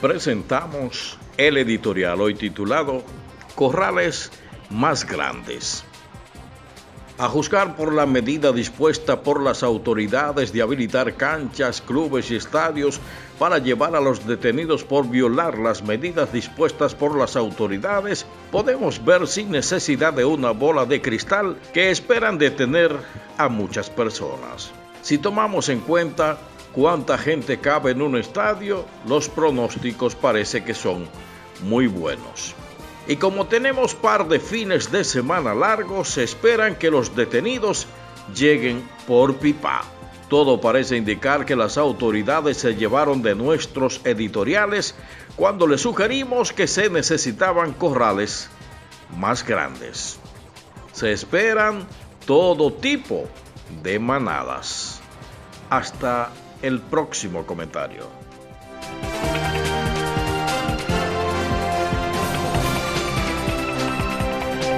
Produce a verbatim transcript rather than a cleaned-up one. Presentamos el editorial hoy titulado Corrales más grandes. A juzgar por la medida dispuesta por las autoridades de habilitar canchas, clubes y estadios para llevar a los detenidos por violar las medidas dispuestas por las autoridades, podemos ver sin necesidad de una bola de cristal que esperan detener a muchas personas. Si tomamos en cuenta cuánta gente cabe en un estadio, los pronósticos parece que son muy buenos. Y como tenemos par de fines de semana largos, se esperan que los detenidos lleguen por pipa. Todo parece indicar que las autoridades se llevaron de nuestros editoriales cuando les sugerimos que se necesitaban corrales más grandes. Se esperan todo tipo de manadas. Hasta el próximo comentario.